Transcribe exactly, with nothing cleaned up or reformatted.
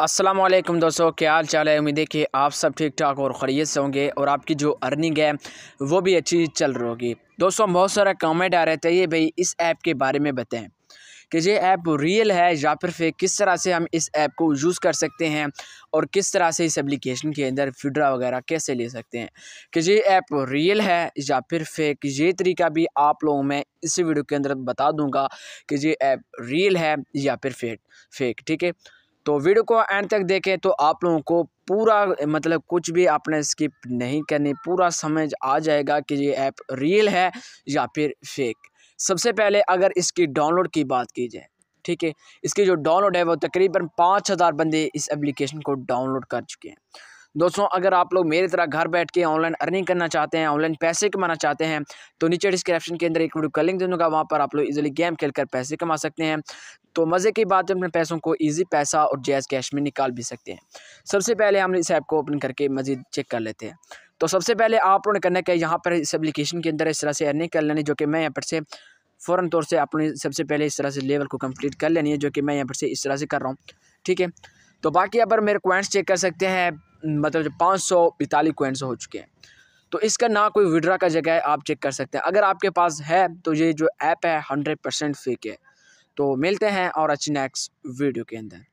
अस्सलाम वालेकुम दोस्तों, क्या हाल चाल है। उम्मीद है कि आप सब ठीक ठाक और खैरियत से होंगे और आपकी जो अर्निंग है वो भी अच्छी चल रही होगी। दोस्तों बहुत सारा कमेंट आ रहे थे, ये भाई इस ऐप के बारे में बताएं कि ये ऐप रियल है या फिर फेक, किस तरह से हम इस ऐप को यूज़ कर सकते हैं और किस तरह से इस एप्लीकेशन के अंदर विड्रॉ वगैरह कैसे ले सकते हैं, कि ये ऐप रियल है या फिर फेक। ये तरीका भी आप लोगों में इसी वीडियो के अंदर बता दूँगा कि ये ऐप रियल है या फिर फेक फेक ठीक है। तो वीडियो को एंड तक देखें तो आप लोगों को पूरा मतलब कुछ भी आपने स्किप नहीं करनी, पूरा समझ आ जाएगा कि ये ऐप रियल है या फिर फेक। सबसे पहले अगर इसकी डाउनलोड की बात की जाए, ठीक है, इसकी जो डाउनलोड है वो तकरीबन पाँच हज़ार बंदे इस एप्लीकेशन को डाउनलोड कर चुके हैं। दोस्तों अगर आप लोग मेरी तरह घर बैठ के ऑनलाइन अर्निंग करना चाहते हैं, ऑनलाइन पैसे कमाना चाहते हैं, तो नीचे डिस्क्रिप्शन के अंदर एक वीडियो का लिंक दे दूँगा, वहाँ पर आप लोग इजीली गेम खेलकर पैसे कमा सकते हैं। तो मज़े की बात है, अपने पैसों को इजी पैसा और जायज़ कैश में निकाल भी सकते हैं। सबसे पहले हम इस ऐप को ओपन करके मज़ीद चेक कर लेते हैं। तो सबसे पहले आप लोगों ने करना क्या, यहाँ पर इस एप्लीकेशन के अंदर इस तरह से अर्निंग कर लेनी, जो कि मैं यहाँ पर से फ़ौरन तौर से अपने सबसे पहले इस तरह से लेवल को कंप्लीट कर लेनी है, जो कि मैं यहाँ पर से इस तरह से कर रहा हूँ, ठीक है। तो बाकी यहाँ पर मेरे क्वाइंट्स चेक कर सकते हैं, मतलब जो पाँच सौ इतालीस क्वाइंट्स हो चुके हैं। तो इसका ना कोई विड्रा का जगह है, आप चेक कर सकते हैं। अगर आपके पास है तो ये जो ऐप है हंड्रेड परसेंट फेक है। तो मिलते हैं और अच्छी नेक्स्ट वीडियो के अंदर।